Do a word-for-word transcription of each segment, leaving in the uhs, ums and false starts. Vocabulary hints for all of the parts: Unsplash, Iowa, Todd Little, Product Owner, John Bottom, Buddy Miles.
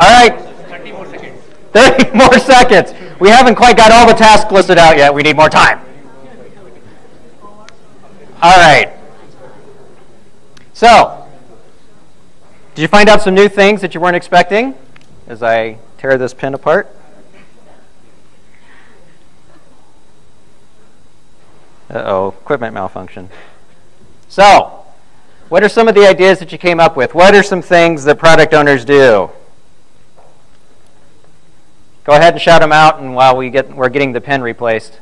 All right. thirty more seconds. thirty more seconds. We haven't quite got all the tasks listed out yet. We need more time. All right. So, did you find out some new things that you weren't expecting as I tear this pin apart? Uh-oh, equipment malfunction. So, what are some of the ideas that you came up with? What are some things that product owners do? Go ahead and shout them out, and while we get, we're getting the pin replaced.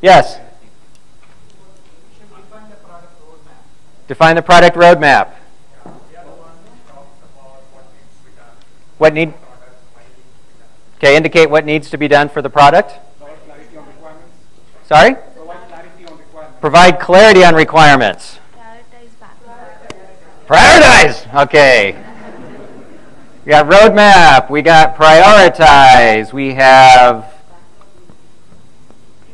Yes? Define the product roadmap. Define the product roadmap. What need? Okay, indicate what needs to be done for the product. Sorry? Provide clarity on requirements. Provide clarity on requirements. Prioritize backlog. Prioritize! Okay. We got roadmap. We got prioritize. We have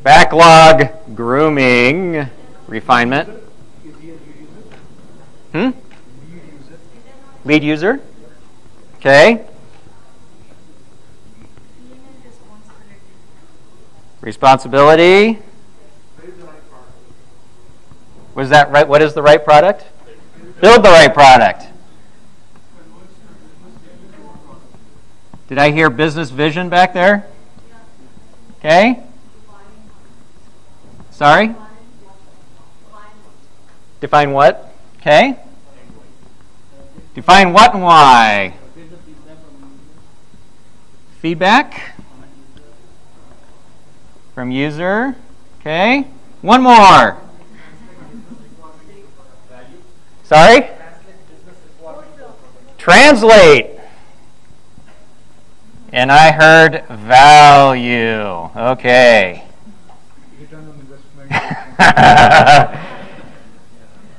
backlog grooming. Refinement. Hmm? Lead user. Okay. Responsibility. Was that right? What is the right product? Build the right product. Did I hear business vision back there? Okay. Sorry? Define what? Okay. Define what and why. Feedback. From user, okay. One more. Sorry? Translate. And I heard value, okay.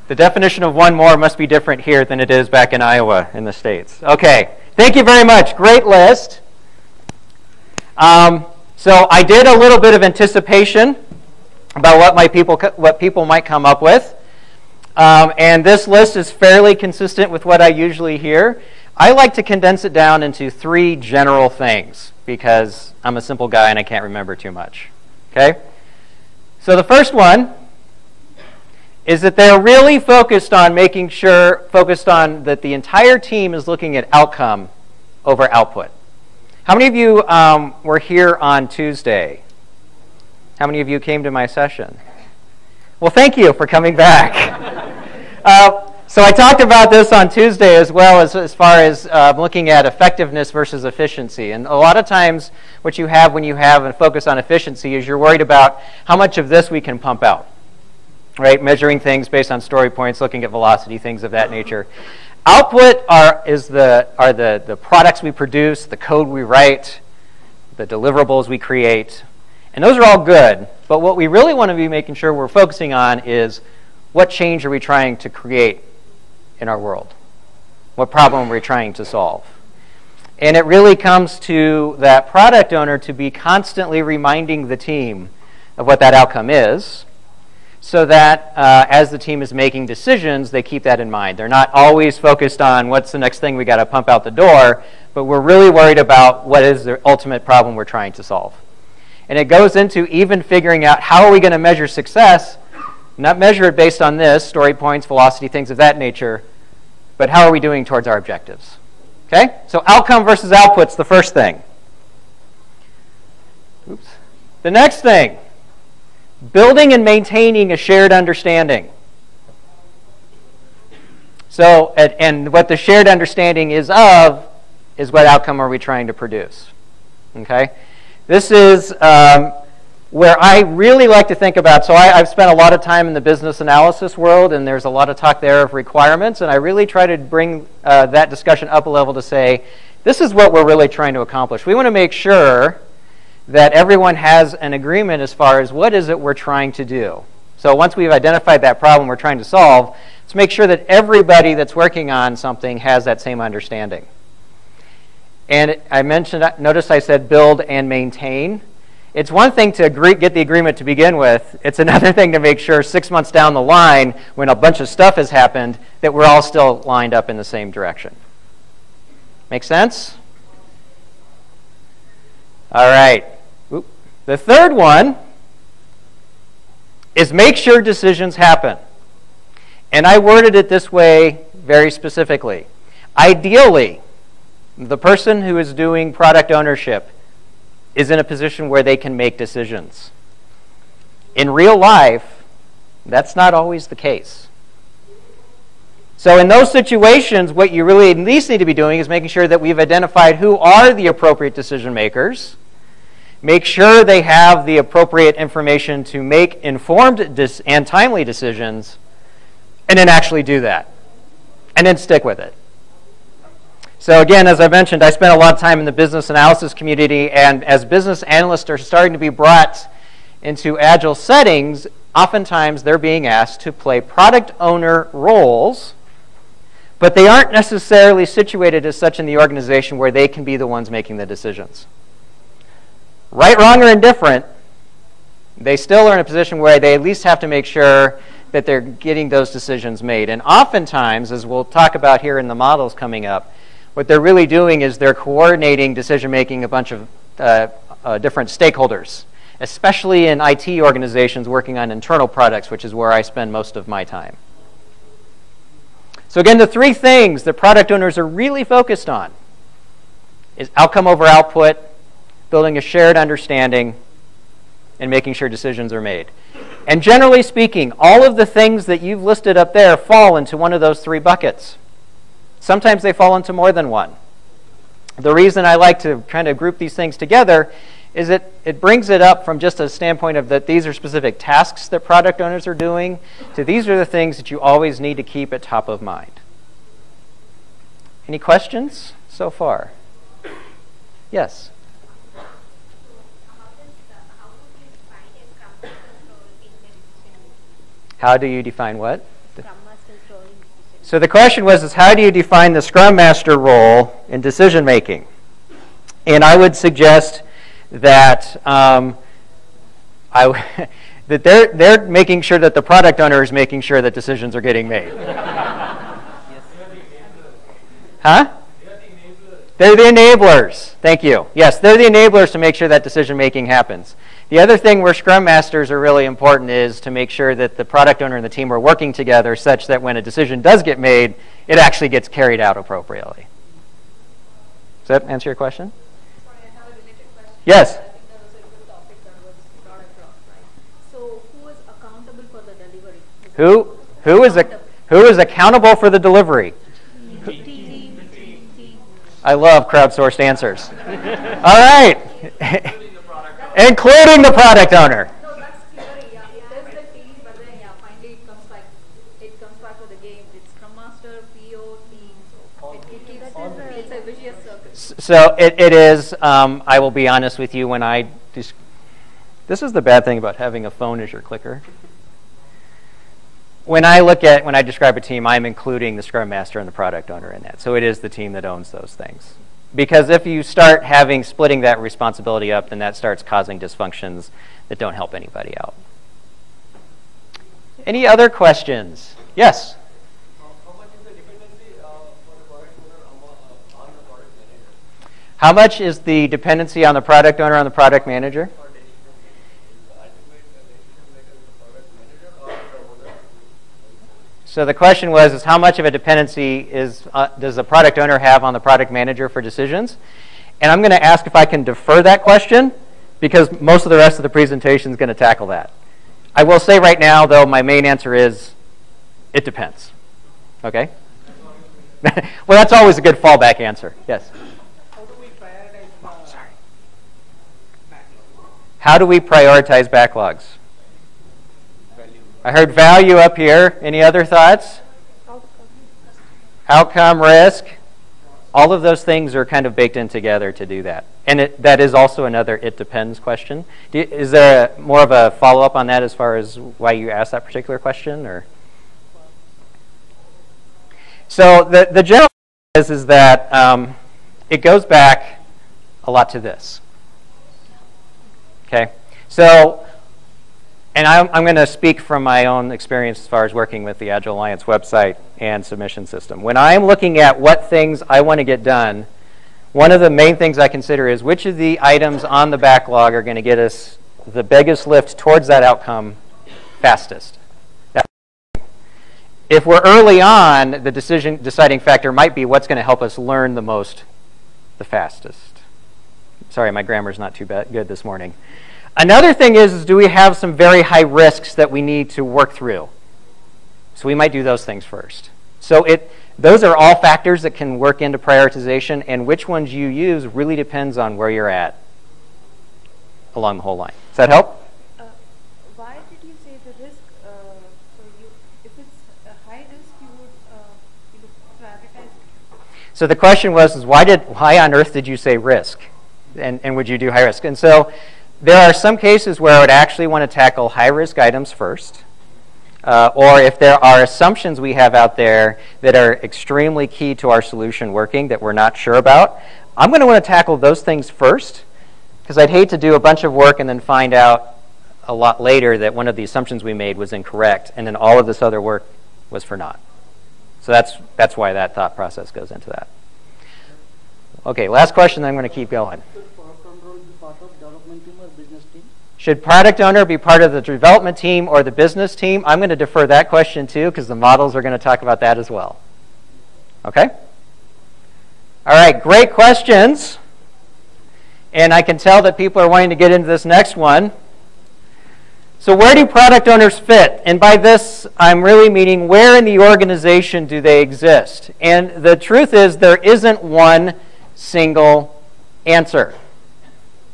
The definition of one more must be different here than it is back in Iowa in the States. Okay, thank you very much, great list. Um, So I did a little bit of anticipation about what my people what people might come up with, um, and this list is fairly consistent with what I usually hear. I like to condense it down into three general things because I'm a simple guy and I can't remember too much. Okay, so the first one is that they're really focused on making sure focused on that the entire team is looking at outcome over output. How many of you um, were here on Tuesday? How many of you came to my session? Well, thank you for coming back. uh, so I talked about this on Tuesday as well as, as far as uh, looking at effectiveness versus efficiency. And a lot of times what you have when you have a focus on efficiency is you're worried about how much of this we can pump out, right? Measuring things based on story points, looking at velocity, things of that nature. Output are, is the, are the, the products we produce, the code we write, the deliverables we create, and those are all good, but what we really want to be making sure we're focusing on is what change are we trying to create in our world? What problem are we trying to solve? And it really comes to that product owner to be constantly reminding the team of what that outcome is, so that uh, as the team is making decisions, they keep that in mind. They're not always focused on what's the next thing we got to pump out the door, but we're really worried about what is the ultimate problem we're trying to solve. And it goes into even figuring out how are we going to measure success, not measure it based on this, story points, velocity, things of that nature, but how are we doing towards our objectives? Okay? So outcome versus output's the first thing. Oops. The next thing. Building and maintaining a shared understanding. So, and what the shared understanding is of is what outcome are we trying to produce, okay? This is um, where I really like to think about, so I, I've spent a lot of time in the business analysis world, and there's a lot of talk there of requirements, and I really try to bring uh, that discussion up a level to say, this is what we're really trying to accomplish. We want to make sure that everyone has an agreement as far as what is it we're trying to do. So once we've identified that problem we're trying to solve, let's make sure that everybody that's working on something has that same understanding. And I mentioned, notice I said build and maintain. It's one thing to agree, get the agreement to begin with. It's another thing to make sure six months down the line, when a bunch of stuff has happened, that we're all still lined up in the same direction. Make sense? All right. Oop. The third one is make sure decisions happen. And I worded it this way very specifically. Ideally, the person who is doing product ownership is in a position where they can make decisions. In real life, that's not always the case. So in those situations, what you really at least need to be doing is making sure that we've identified who are the appropriate decision makers, make sure they have the appropriate information to make informed and timely decisions, and then actually do that, and then stick with it. So again, as I mentioned, I spent a lot of time in the business analysis community, and as business analysts are starting to be brought into agile settings, oftentimes they're being asked to play product owner roles, but they aren't necessarily situated as such in the organization where they can be the ones making the decisions. Right, wrong, or indifferent, they still are in a position where they at least have to make sure that they're getting those decisions made. And oftentimes, as we'll talk about here in the models coming up, what they're really doing is they're coordinating decision-making a bunch of uh, uh, different stakeholders, especially in I T organizations working on internal products, which is where I spend most of my time. So again, the three things that product owners are really focused on is outcome over output, building a shared understanding, and making sure decisions are made. And generally speaking, all of the things that you've listed up there fall into one of those three buckets. Sometimes they fall into more than one. The reason I like to kind of group these things together is it, it brings it up from just a standpoint of that these are specific tasks that product owners are doing to these are the things that you always need to keep at top of mind. Any questions so far? Yes? How do you define what? So the question was, is how do you define the Scrum Master role in decision making? And I would suggest that um, I, that they're, they're making sure that the product owner is making sure that decisions are getting made. Huh? They're the enablers. Thank you. Yes, they're the enablers to make sure that decision making happens. The other thing where Scrum Masters are really important is to make sure that the product owner and the team are working together such that when a decision does get made, it actually gets carried out appropriately. Does that answer your question? Yes. I think that was a good topic that was brought across, right? So who is accountable for the delivery? Who who is a, who is accountable for the delivery? Team. Team. I love crowdsourced answers. All right. Including the product owner. Including the product owner. No, that's theory. Yeah. There's the team, but then yeah, finally it comes back. It comes back to the game. It's Scrum Master, P O, team. So it, it, it, it's a vicious circle. So it, it is, um, I will be honest with you, when I, this is the bad thing about having a phone as your clicker. When I look at, when I describe a team, I'm including the Scrum Master and the product owner in that. So it is the team that owns those things. Because if you start having, splitting that responsibility up, then that starts causing dysfunctions that don't help anybody out. Any other questions? Yes? How much is the dependency on the product owner on the product manager? So the question was, is how much of a dependency is, uh, does the product owner have on the product manager for decisions? And I'm going to ask if I can defer that question because most of the rest of the presentation is going to tackle that. I will say right now, though, my main answer is it depends. Okay? Well, that's always a good fallback answer. Yes? How do we prioritize backlogs? Value. I heard value up here. Any other thoughts? Outcome. Outcome, risk. All of those things are kind of baked in together to do that. And it, that is also another it depends question. Do, is there a, more of a follow-up on that as far as why you asked that particular question? Or? So the, the general is, is that um, it goes back a lot to this. Okay, so, and I'm, I'm going to speak from my own experience as far as working with the Agile Alliance website and submission system. When I'm looking at what things I want to get done, one of the main things I consider is which of the items on the backlog are going to get us the biggest lift towards that outcome fastest. If we're early on, the decision deciding factor might be what's going to help us learn the most the fastest. Sorry, my grammar's not too bad, good this morning. Another thing is, is, do we have some very high risks that we need to work through? So we might do those things first. So it, those are all factors that can work into prioritization, and which ones you use really depends on where you're at along the whole line. Does that help? So the question was, is why, did, why on earth did you say risk? And, and would you do high risk? And so there are some cases where I would actually want to tackle high risk items first. Uh, or if there are assumptions we have out there that are extremely key to our solution working that we're not sure about, I'm going to want to tackle those things first, because I'd hate to do a bunch of work and then find out a lot later that one of the assumptions we made was incorrect, and then all of this other work was for naught. So that's, that's why that thought process goes into that. Okay, last question, then I'm going to keep going. Should product owner be part of development team or business team? Should product owner be part of the development team or the business team? I'm going to defer that question too, because the models are going to talk about that as well. Okay? All right, great questions. And I can tell that people are wanting to get into this next one. So where do product owners fit? And by this, I'm really meaning where in the organization do they exist? And the truth is there isn't one single answer.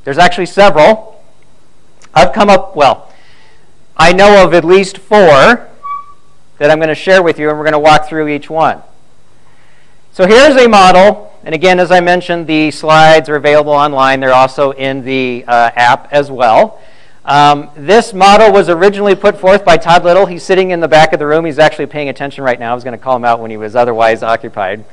There's actually several. I've come up, well, I know of at least four that I'm going to share with you, and we're going to walk through each one. So here's a model. And again, as I mentioned, the slides are available online. They're also in the uh, app as well. Um, this model was originally put forth by Todd Little. He's sitting in the back of the room. He's actually paying attention right now. I was going to call him out when he was otherwise occupied.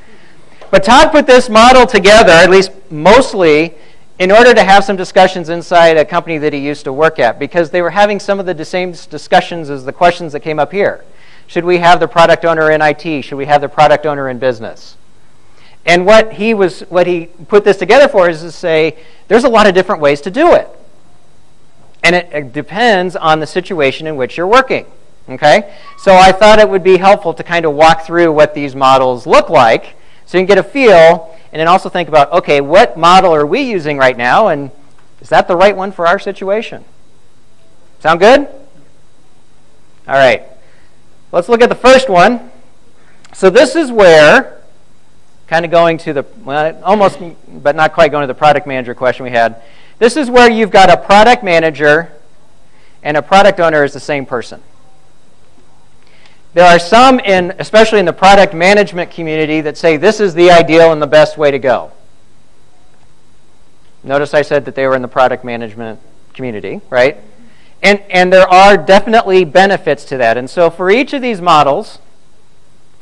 But Todd put this model together, at least mostly, in order to have some discussions inside a company that he used to work at, because they were having some of the same discussions as the questions that came up here. Should we have the product owner in I T? Should we have the product owner in business? And what he, was, what he put this together for is to say, there's a lot of different ways to do it. And it, it depends on the situation in which you're working, okay? So I thought it would be helpful to kind of walk through what these models look like so you can get a feel, and then also think about, okay, what model are we using right now, and is that the right one for our situation? Sound good? All right. Let's look at the first one. So this is where, kind of going to the, well, almost, but not quite going to the product manager question we had. This is where you've got a product manager and a product owner is the same person. There are some, in, especially in the product management community, that say this is the ideal and the best way to go. Notice I said that they were in the product management community, right? And, and there are definitely benefits to that. And so for each of these models,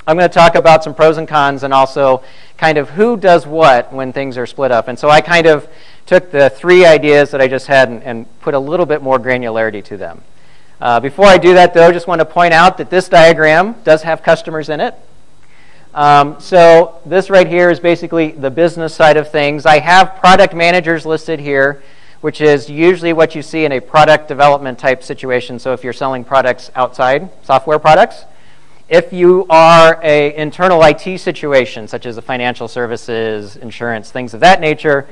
I'm going to talk about some pros and cons and also kind of who does what when things are split up. And so I kind of took the three ideas that I just had and, and put a little bit more granularity to them. Uh, before I do that, though, I just want to point out that this diagram does have customers in it. Um, so this right here is basically the business side of things. I have product managers listed here, which is usually what you see in a product development type situation. So if you're selling products outside, software products. If you are an internal I T situation, such as a financial services, insurance, things of that nature,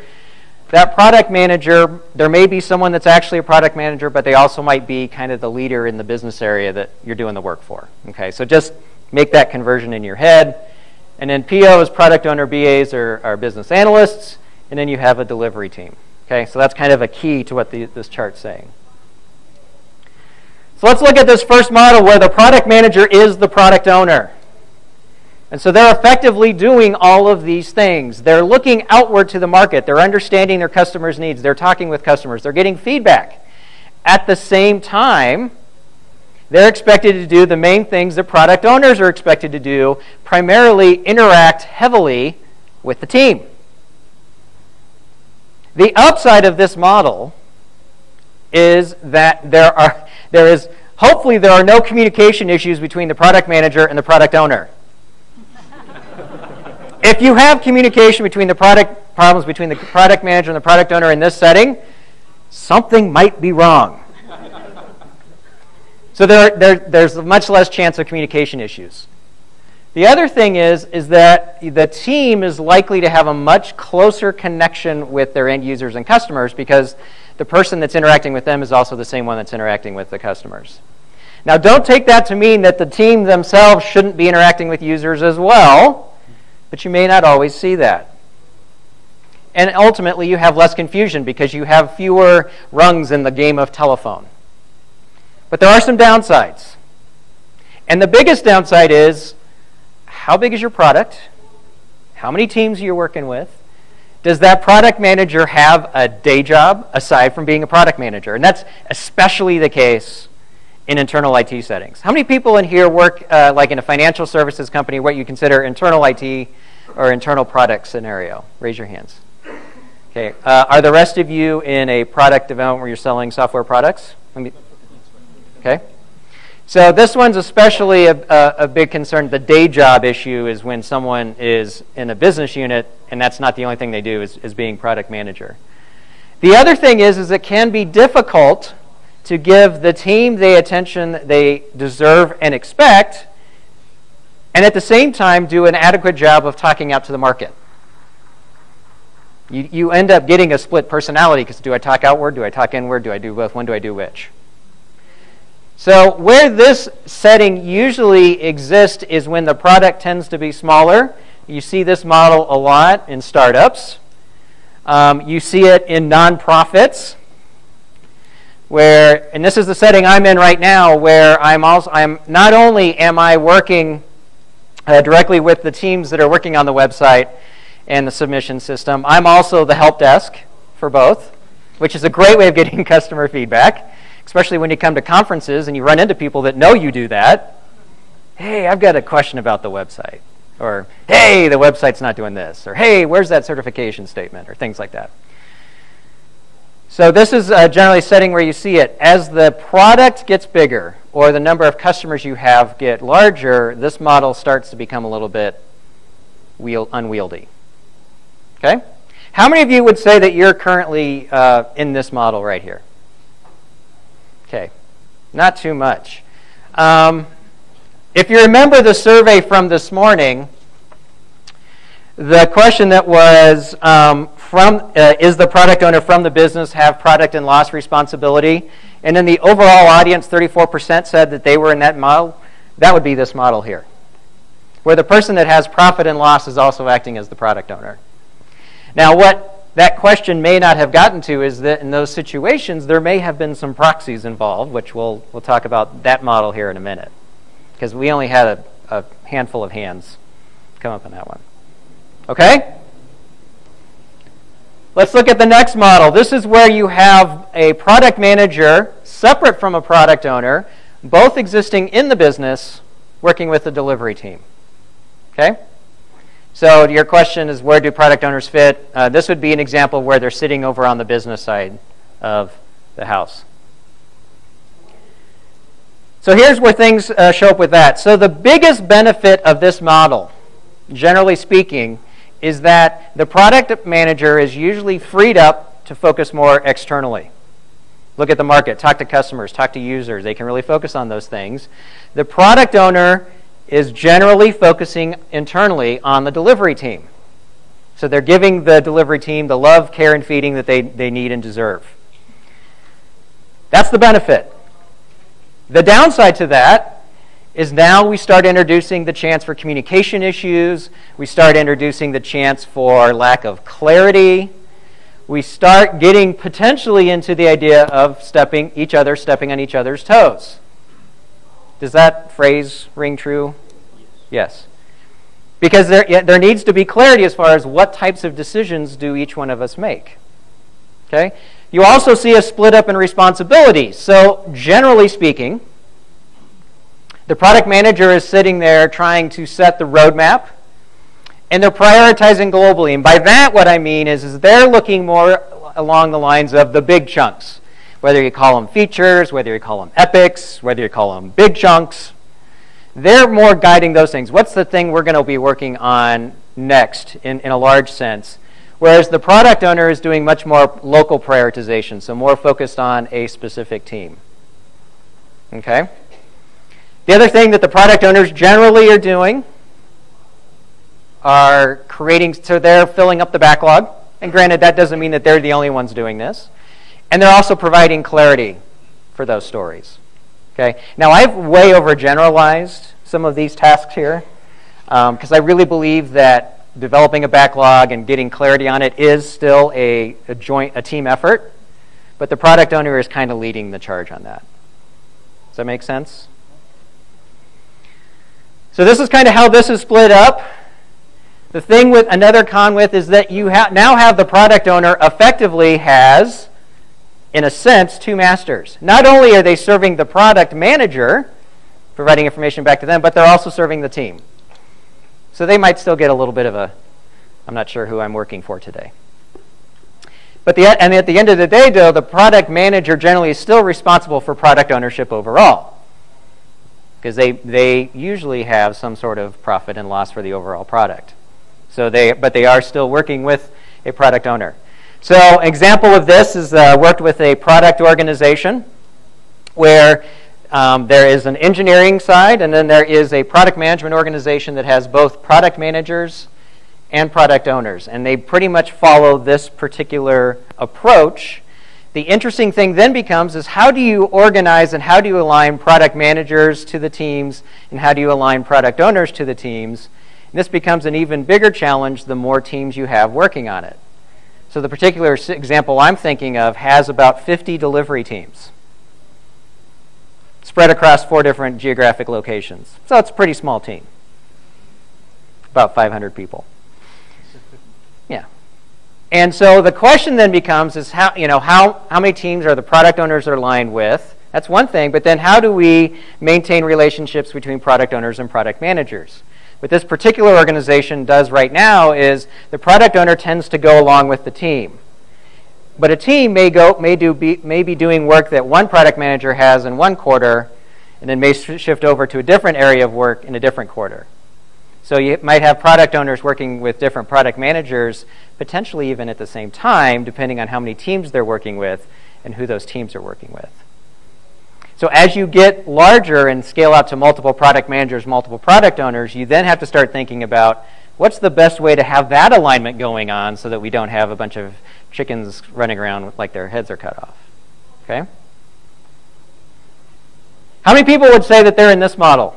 that product manager, there may be someone that's actually a product manager, but they also might be kind of the leader in the business area that you're doing the work for. Okay, so just make that conversion in your head. And then P O is product owner, B As are, are business analysts, and then you have a delivery team. Okay, so that's kind of a key to what the, this chart's saying. So let's look at this first model where the product manager is the product owner. And so they're effectively doing all of these things. They're looking outward to the market. They're understanding their customers' needs. They're talking with customers. They're getting feedback. At the same time, they're expected to do the main things that product owners are expected to do, primarily interact heavily with the team. The upside of this model is that there are, there is, hopefully there are no communication issues between the product manager and the product owner. If you have communication between the product problems between the product manager and the product owner in this setting, something might be wrong. So there, there, there's much less chance of communication issues. The other thing is, is that the team is likely to have a much closer connection with their end users and customers because the person that's interacting with them is also the same one that's interacting with the customers. Now, don't take that to mean that the team themselves shouldn't be interacting with users as well, but you may not always see that. And ultimately, you have less confusion because you have fewer rungs in the game of telephone. But there are some downsides. And the biggest downside is, how big is your product? How many teams are you working with? Does that product manager have a day job aside from being a product manager? And that's especially the case in internal I T settings. How many people in here work uh, like in a financial services company, what you consider internal I T or internal product scenario? Raise your hands. Okay. Uh, are the rest of you in a product development where you're selling software products? Let me, okay. So this one's especially a, a, a big concern. The day job issue is when someone is in a business unit and that's not the only thing they do is, is being product manager. The other thing is, is it can be difficult to give the team the attention they deserve and expect, and at the same time do an adequate job of talking out to the market. You, you end up getting a split personality because do I talk outward, do I talk inward, do I do both, when do I do which? So where this setting usually exists is when the product tends to be smaller. You see this model a lot in startups. Um, you see it in nonprofits, where, and this is the setting I'm in right now, where I'm also, I'm not only am I working uh, directly with the teams that are working on the website and the submission system, I'm also the help desk for both, which is a great way of getting customer feedback. Especially when you come to conferences and you run into people that know you do that. Hey, I've got a question about the website. Or, hey, the website's not doing this. Or, hey, where's that certification statement? Or things like that. So this is uh, generally a setting where you see it. As the product gets bigger or the number of customers you have get larger, this model starts to become a little bit wheel unwieldy. Okay? How many of you would say that you're currently uh, in this model right here? Okay, not too much. Um, if you remember the survey from this morning, the question that was, um, from, uh, is the product owner from the business have product and loss responsibility? And then the overall audience, thirty-four percent said that they were in that model. That would be this model here, where the person that has profit and loss is also acting as the product owner. Now, what that question may not have gotten to is that in those situations, there may have been some proxies involved, which we'll, we'll talk about that model here in a minute, because we only had a, a handful of hands come up on that one. Okay? Let's look at the next model. This is where you have a product manager separate from a product owner, both existing in the business, working with the delivery team. Okay? So your question is, where do product owners fit? Uh, this would be an example where they're sitting over on the business side of the house. So here's where things uh, show up with that. So the biggest benefit of this model, generally speaking, is that the product manager is usually freed up to focus more externally. Look at the market, talk to customers, talk to users. They can really focus on those things. The product owner is generally focusing internally on the delivery team. So they're giving the delivery team the love, care, and feeding that they, they need and deserve. That's the benefit. The downside to that is now we start introducing the chance for communication issues. We start introducing the chance for lack of clarity. We start getting potentially into the idea of stepping each other, stepping on each other's toes. Does that phrase ring true? Yes. yes. Because there, there needs to be clarity as far as what types of decisions do each one of us make. Okay? You also see a split up in responsibility. So generally speaking, the product manager is sitting there trying to set the roadmap, and they're prioritizing globally. And by that, what I mean is, is they're looking more along the lines of the big chunks. Whether you call them features, whether you call them epics, whether you call them big chunks, they're more guiding those things. What's the thing we're going to be working on next in, in a large sense? Whereas the product owner is doing much more local prioritization, so more focused on a specific team. Okay? The other thing that the product owners generally are doing are creating, so they're filling up the backlog. And granted, that doesn't mean that they're the only ones doing this. And they're also providing clarity for those stories. Okay? Now, I've way overgeneralized some of these tasks here because um, I really believe that developing a backlog and getting clarity on it is still a, a joint, a team effort, but the product owner is kind of leading the charge on that. Does that make sense? So this is kind of how this is split up. The thing with another con with is that you ha now have the product owner effectively has, in a sense, two masters. Not only are they serving the product manager, providing information back to them, but they're also serving the team. So they might still get a little bit of a, I'm not sure who I'm working for today. But the, and at the end of the day, though, the product manager generally is still responsible for product ownership overall, because they, they usually have some sort of profit and loss for the overall product. So they, but they are still working with a product owner. So an example of this is uh, worked with a product organization where Um, there is an engineering side, and then there is a product management organization that has both product managers and product owners, and they pretty much follow this particular approach. The interesting thing then becomes is how do you organize and how do you align product managers to the teams, and how do you align product owners to the teams? And this becomes an even bigger challenge the more teams you have working on it. So the particular example I'm thinking of has about fifty delivery teams, spread across four different geographic locations. So it's a pretty small team, about five hundred people. Yeah. And so the question then becomes is how, you know, how, how many teams are the product owners are aligned with? That's one thing, but then how do we maintain relationships between product owners and product managers? What this particular organization does right now is the product owner tends to go along with the team. But a team may, go, may, do be, may be doing work that one product manager has in one quarter and then may sh shift over to a different area of work in a different quarter. So you might have product owners working with different product managers, potentially even at the same time, depending on how many teams they're working with and who those teams are working with. So as you get larger and scale out to multiple product managers, multiple product owners, you then have to start thinking about what's the best way to have that alignment going on so that we don't have a bunch of chickens running around with, like their heads are cut off. Okay? How many people would say that they're in this model?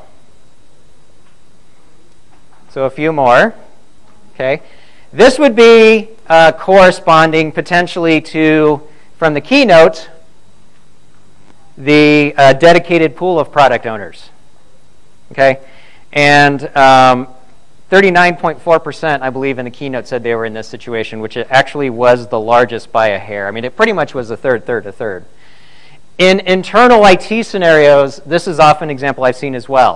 So a few more. Okay? This would be uh, corresponding potentially to, from the keynote, the uh, dedicated pool of product owners. Okay? And um, thirty-nine point four percent, I believe, in the keynote said they were in this situation, which it actually was the largest by a hair. I mean, it pretty much was a third, third, a third. In internal I T scenarios, this is often an example I've seen as well.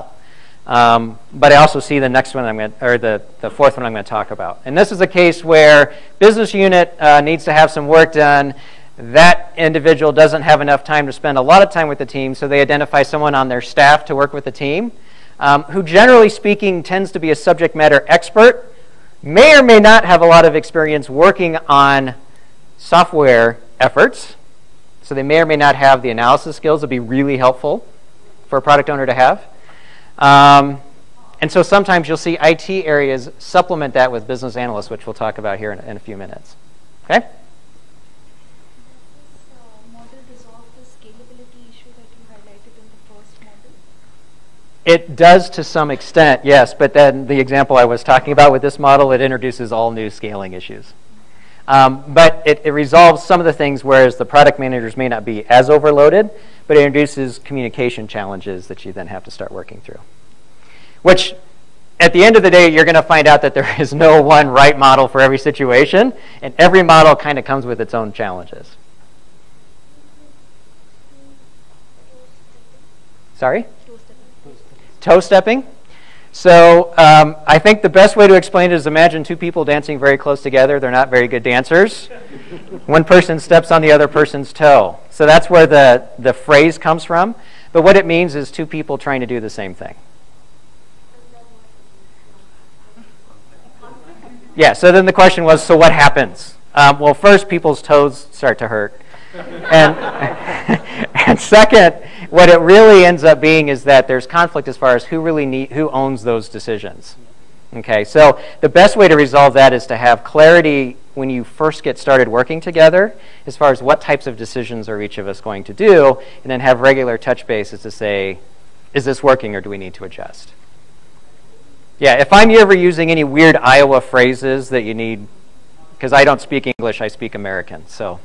Um, but I also see the next one I'm going to, or the, the fourth one I'm going to talk about. And this is a case where business unit uh, needs to have some work done. That individual doesn't have enough time to spend a lot of time with the team, so they identify someone on their staff to work with the team. Um, who generally speaking tends to be a subject matter expert, may or may not have a lot of experience working on software efforts, so they may or may not have the analysis skills that would be really helpful for a product owner to have. Um, and so sometimes you'll see I T areas supplement that with business analysts, which we'll talk about here in, in a few minutes. Okay? It does to some extent, yes, but then the example I was talking about with this model, it introduces all new scaling issues. Um, but it, it resolves some of the things, whereas the product managers may not be as overloaded, but it introduces communication challenges that you then have to start working through. Which, at the end of the day, you're going to find out that there is no one right model for every situation, and every model kind of comes with its own challenges. Sorry? Toe-stepping. So um, I think the best way to explain it is imagine two people dancing very close together. They're not very good dancers. One person steps on the other person's toe. So that's where the, the phrase comes from. But what it means is two people trying to do the same thing. Yeah, so then the question was, so what happens? Um, well, first, people's toes start to hurt. and, and second, what it really ends up being is that there's conflict as far as who really need, who owns those decisions. Okay, so the best way to resolve that is to have clarity when you first get started working together as far as what types of decisions are each of us going to do, and then have regular touch bases to say, is this working or do we need to adjust? Yeah, if I'm ever using any weird Iowa phrases that you need, because I don't speak English, I speak American, so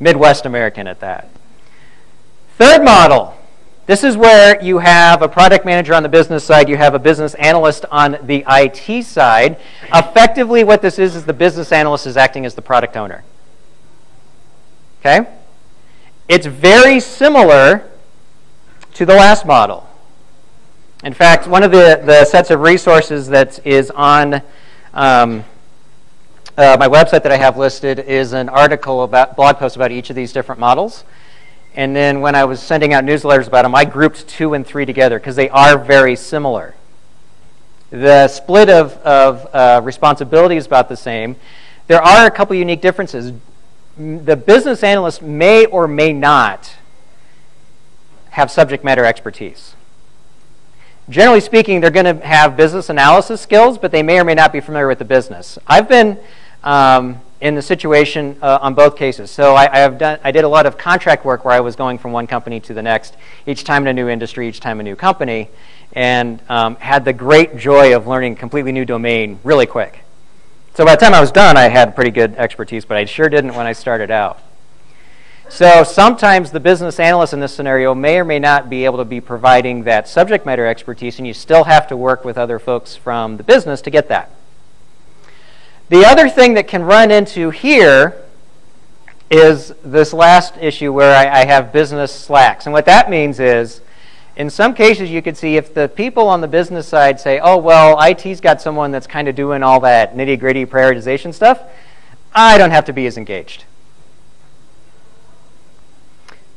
Midwest American at that. Third model. This is where you have a product manager on the business side, you have a business analyst on the I T side. Effectively, what this is is the business analyst is acting as the product owner. Okay? It's very similar to the last model. In fact, one of the, the sets of resources that is on um, uh, my website that I have listed is an article about, blog post about each of these different models. And then when I was sending out newsletters about them, I grouped two and three together because they are very similar. The split of, of uh, responsibility is about the same. There are a couple unique differences. The business analyst may or may not have subject matter expertise. Generally speaking, they're going to have business analysis skills, but they may or may not be familiar with the business. I've been... Um, in the situation uh, on both cases. So I, I, have done, I did a lot of contract work where I was going from one company to the next, each time in a new industry, each time a new company, and um, had the great joy of learning a completely new domain really quick. So by the time I was done, I had pretty good expertise, but I sure didn't when I started out. So sometimes the business analyst in this scenario may or may not be able to be providing that subject matter expertise, and you still have to work with other folks from the business to get that. The other thing that can run into here is this last issue where I, I have business slacks. And what that means is, in some cases you could see if the people on the business side say, oh, well, I T's got someone that's kind of doing all that nitty-gritty prioritization stuff, I don't have to be as engaged.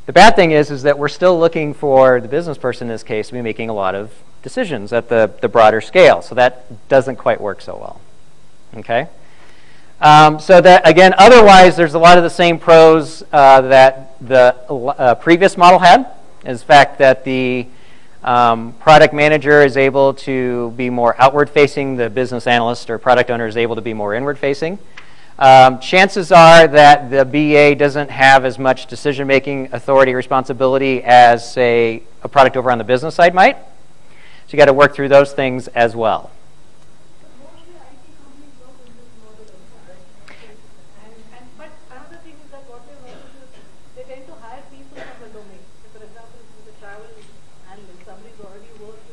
The bad thing is, is that we're still looking for the business person in this case to be making a lot of decisions at the, the broader scale. So that doesn't quite work so well. Okay? Um, so that, again, otherwise, there's a lot of the same pros uh, that the uh, previous model had. Is the fact that the um, product manager is able to be more outward-facing, the business analyst or product owner is able to be more inward-facing. Um, chances are that the B A doesn't have as much decision-making authority responsibility as, say, a product over on the business side might. So you got to work through those things as well.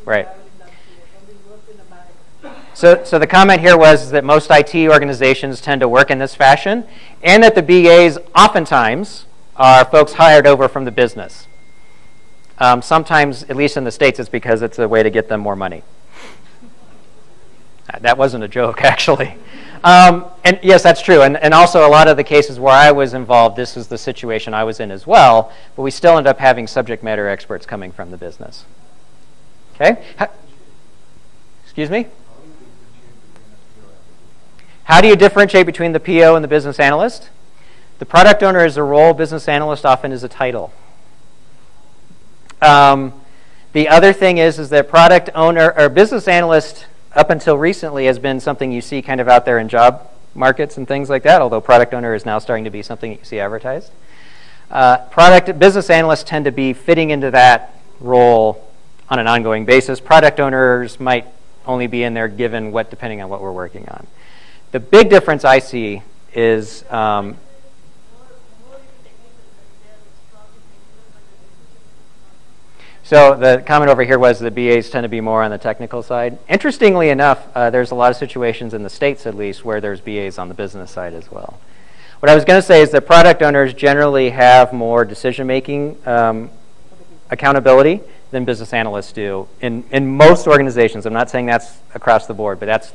Right. So, so the comment here was that most I T organizations tend to work in this fashion, and that the B As oftentimes are folks hired over from the business. Um, sometimes, at least in the States, it's because it's a way to get them more money. That wasn't a joke, actually. Um, and yes, that's true. And, and also a lot of the cases where I was involved, this is the situation I was in as well, but we still end up having subject matter experts coming from the business. Okay. Excuse me? How do you differentiate between the P O and the business analyst? The product owner is a role, business analyst often is a title. Um, the other thing is, is that product owner or business analyst up until recently has been something you see kind of out there in job markets and things like that, although product owner is now starting to be something that you see advertised. Uh, product business analysts tend to be fitting into that role on an ongoing basis. Product owners might only be in there given what, depending on what we're working on. The big difference I see is um, so the comment over here was the B As tend to be more on the technical side. Interestingly enough, uh, there's a lot of situations in the States, at least, where there's B As on the business side as well. What I was going to say is that product owners generally have more decision-making um, accountability than business analysts do in, in most organizations. I'm not saying that's across the board, but that's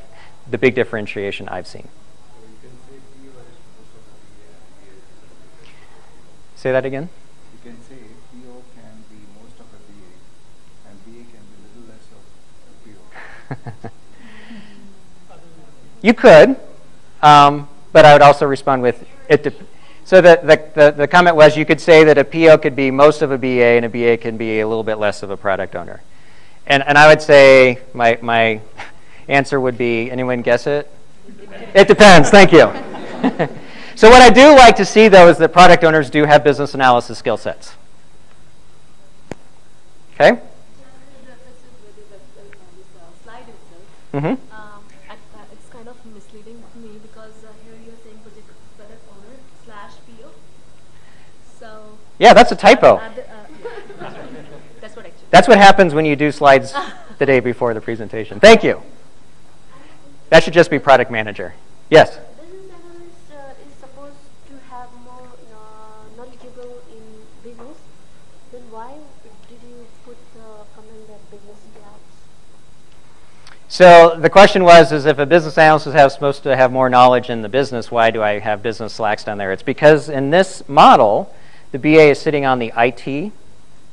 the big differentiation I've seen. Say that again? You can say P O can be most of a B A, and B A can be a little less of a P O. You could, um, but I would also respond with it. So the, the, the, the comment was you could say that a P O could be most of a B A and a B A can be a little bit less of a product owner. And, and I would say my, my answer would be, anyone guess it? It depends, thank you. So what I do like to see, though, is that product owners do have business analysis skill sets. Okay? Mm-hmm. Um, it's kind of misleading to me because uh, here you're saying product owner slash P O. So yeah, that's a typo. Uh, uh, that's what actually. That's what happens when you do slides the day before the presentation. Thank you. That should just be product manager. Yes. Business analyst uh, is supposed to have more uh, knowledgeable in business. Then why did you put uh, comment that business gaps? So the question was, is if a business analyst is have, supposed to have more knowledge in the business, why do I have business slacks down there? It's because in this model, the B A is sitting on the I T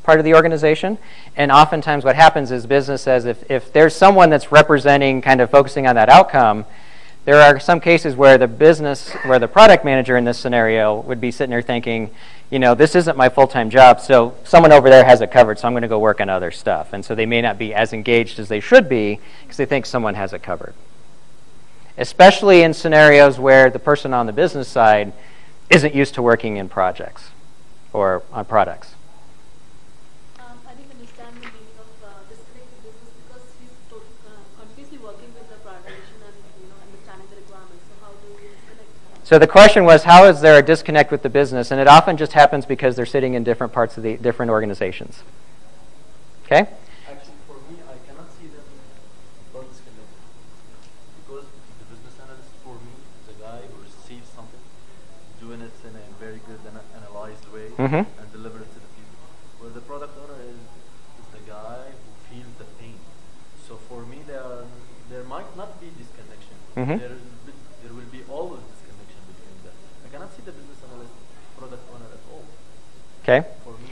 part of the organization. And oftentimes what happens is business says if, if there's someone that's representing, kind of focusing on that outcome, there are some cases where the business, where the product manager in this scenario would be sitting there thinking, you know, this isn't my full-time job, so someone over there has it covered, so I'm going to go work on other stuff. And so they may not be as engaged as they should be because they think someone has it covered. Especially in scenarios where the person on the business side isn't used to working in projects or on products. Um, I didn't understand the meaning of uh, disconnected business because he's uh, continuously working with the product and, you know, understanding the requirements. So how do you disconnect? So the question was, how is there a disconnect with the business? And it often just happens because they're sitting in different parts of the different organizations. Okay? Actually, for me, I cannot see them both disconnected because the business analyst, for me, is a guy who receives something, doing it in a very good and analyzed way. Mm-hmm. Mm-hmm. there, there will be always this connection between them. I cannot see the business analyst product owner at all. Okay. For me,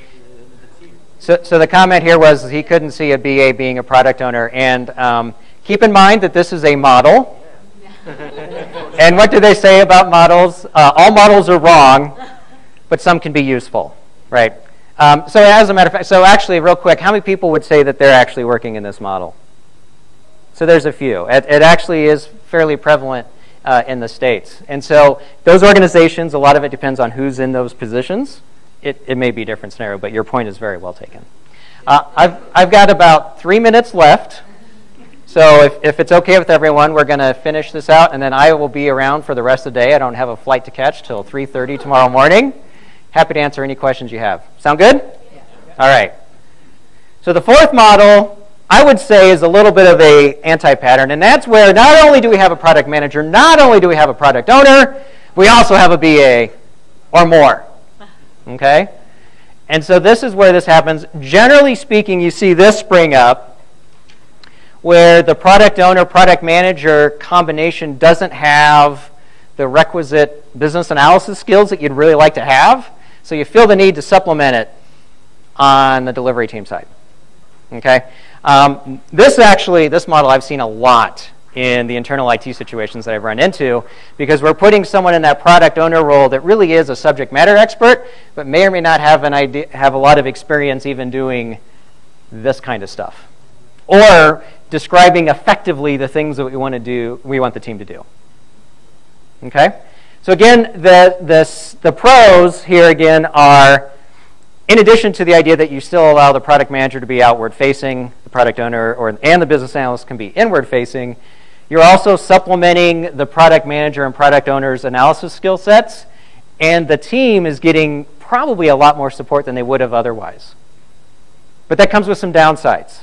the team. So, so the comment here was he couldn't see a B A being a product owner. And um, keep in mind that this is a model. Yeah. Yeah. And what do they say about models? Uh, all models are wrong, but some can be useful, right? Um, so as a matter of fact, so actually real quick, how many people would say that they're actually working in this model? So there's a few. It, it actually is fairly prevalent uh, in the States. And so those organizations, a lot of it depends on who's in those positions. It, it may be a different scenario, but your point is very well taken. Uh, I've, I've got about three minutes left. So if, if it's okay with everyone, we're going to finish this out. And then I will be around for the rest of the day. I don't have a flight to catch till three thirty tomorrow morning. Happy to answer any questions you have. Sound good? Yeah. All right. So the fourth model, I would say, is a little bit of a anti-pattern, and that's where not only do we have a product manager, not only do we have a product owner, we also have a B A or more, okay? And so this is where this happens. Generally speaking, you see this spring up where the product owner, product manager combination doesn't have the requisite business analysis skills that you'd really like to have, so you feel the need to supplement it on the delivery team side, okay? Um, this actually, this model I've seen a lot in the internal I T situations that I've run into because we're putting someone in that product owner role that really is a subject matter expert but may or may not have an idea, have a lot of experience even doing this kind of stuff or describing effectively the things that we want to do, we want the team to do. Okay? So again, the, the, the pros here again are, in addition to the idea that you still allow the product manager to be outward facing, the product owner or, and the business analyst can be inward facing, you're also supplementing the product manager and product owner's analysis skill sets, and the team is getting probably a lot more support than they would have otherwise. But that comes with some downsides.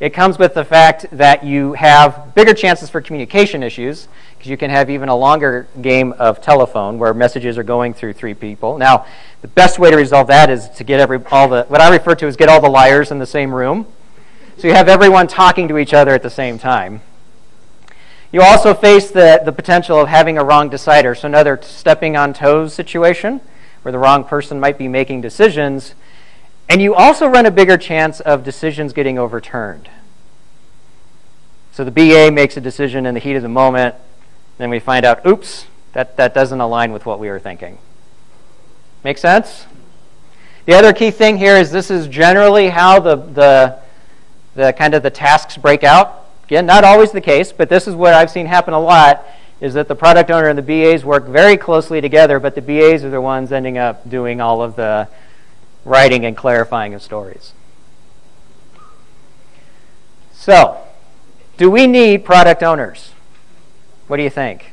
It comes with the fact that you have bigger chances for communication issues because you can have even a longer game of telephone where messages are going through three people. Now, the best way to resolve that is to get every, all the, what I refer to as get all the liars in the same room. So you have everyone talking to each other at the same time. You also face the, the potential of having a wrong decider, so another stepping on toes situation where the wrong person might be making decisions. And you also run a bigger chance of decisions getting overturned. So the B A makes a decision in the heat of the moment. Then we find out, oops, that, that doesn't align with what we were thinking. Make sense? The other key thing here is this is generally how the, the, the kind of the tasks break out. Again, not always the case, but this is what I've seen happen a lot, is that the product owner and the B As work very closely together, but the B As are the ones ending up doing all of the writing and clarifying of stories. So, do we need product owners? What do you think?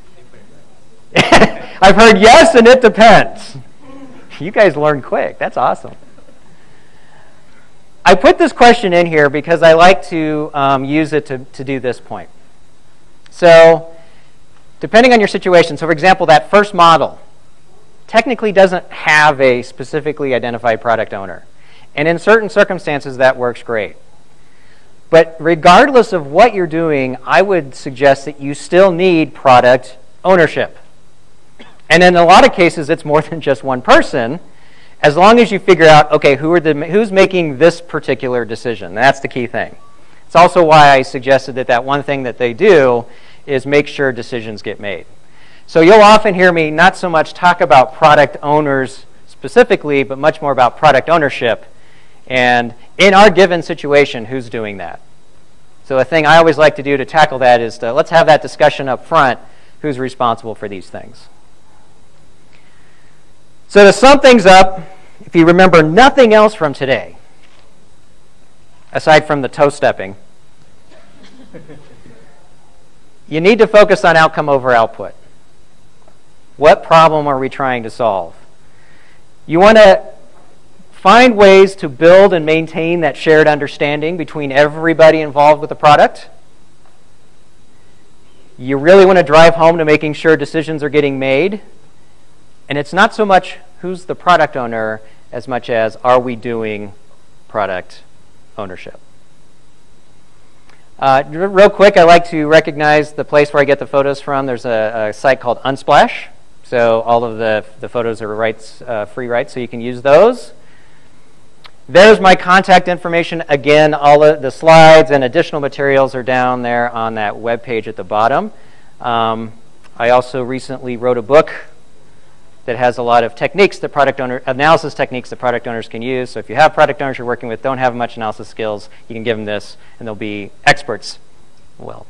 I've heard yes, and it depends. You guys learn quick. That's awesome. I put this question in here because I like to um, use it to, to do this point. So, depending on your situation, so for example, that first model technically doesn't have a specifically identified product owner. And in certain circumstances, that works great. But regardless of what you're doing, I would suggest that you still need product ownership. And in a lot of cases, it's more than just one person, as long as you figure out, okay, who are the, who's making this particular decision? That's the key thing. It's also why I suggested that that one thing that they do is make sure decisions get made. So you'll often hear me not so much talk about product owners specifically, but much more about product ownership. And in our given situation, who's doing that? So a thing I always like to do to tackle that is to, let's have that discussion up front, who's responsible for these things. So to sum things up, if you remember nothing else from today, aside from the toe stepping, you need to focus on outcome over output. What problem are we trying to solve? You want to find ways to build and maintain that shared understanding between everybody involved with the product. You really want to drive home to making sure decisions are getting made. And it's not so much who's the product owner as much as are we doing product ownership. Uh, real quick, I like to recognize the place where I get the photos from. There's a, a site called Unsplash. So all of the, the photos are rights, uh, free rights, so you can use those. There's my contact information. Again, all of the slides and additional materials are down there on that web page at the bottom. Um, I also recently wrote a book that has a lot of techniques that product owner, analysis techniques that product owners can use. So if you have product owners you're working with, don't have much analysis skills, you can give them this and they'll be experts. Well,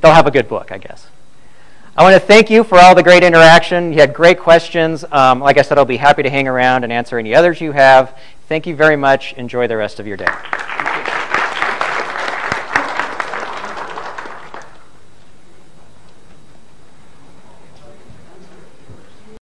they'll have a good book, I guess. I want to thank you for all the great interaction. You had great questions. Um, like I said, I'll be happy to hang around and answer any others you have. Thank you very much. Enjoy the rest of your day.